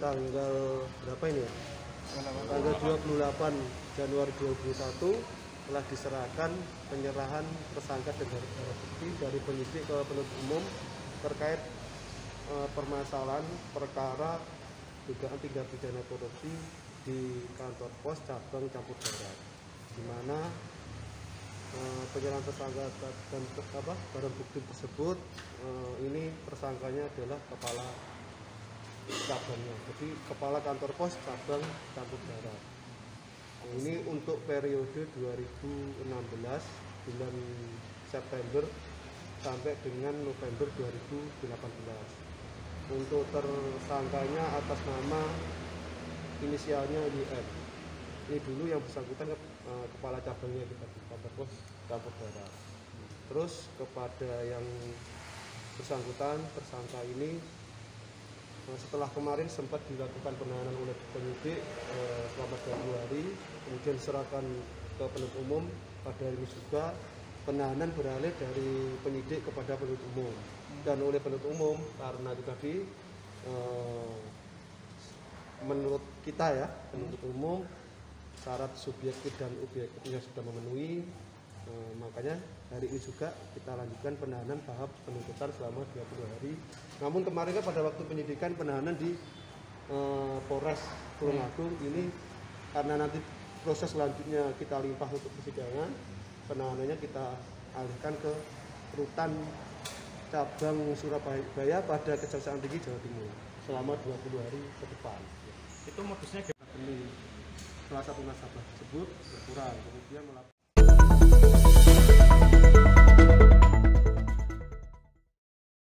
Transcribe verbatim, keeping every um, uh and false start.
Tanggal berapa ini ya? Tanggal dua puluh delapan Januari dua ribu dua puluh satu telah diserahkan penyerahan tersangka dan barang bukti dari penyidik ke penuntut umum terkait e, permasalahan perkara dugaan tindak pidana korupsi di kantor pos cabang Campurdarat, di mana e, penyerahan tersangka dan apa, barang bukti tersebut e, ini tersangkanya adalah kepala cabangnya, jadi kepala kantor pos cabang Campurdarat. Ini untuk periode dua ribu enam belas bulan September sampai dengan November dua ribu delapan belas. Untuk tersangkanya atas nama inisialnya Y M. Ini dulu yang bersangkutan ke, eh, kepala cabangnya di kantor pos Campurdarat. Terus kepada yang bersangkutan tersangka ini, setelah kemarin sempat dilakukan penahanan oleh penyidik eh, selama dua hari, kemudian diserahkan ke penuntut umum. Pada hari ini juga penahanan beralih dari penyidik kepada penuntut umum, dan oleh penuntut umum karena itu tadi eh, menurut kita ya penuntut umum syarat subjektif dan objektifnya sudah memenuhi, eh, makanya hari ini juga kita lanjutkan penahanan tahap penuntutan selama dua puluh hari. Namun kemarin kan pada waktu penyidikan penahanan di eh, Polres Tulungagung ini, karena nanti proses selanjutnya kita limpah untuk persidangan, penahanannya kita alihkan ke Rutan Cabang Surabaya pada Kejaksaan Tinggi Jawa Timur selama dua puluh hari ke depan. Itu modusnya salah satu nasabah tersebut berkurang, kemudian melakukan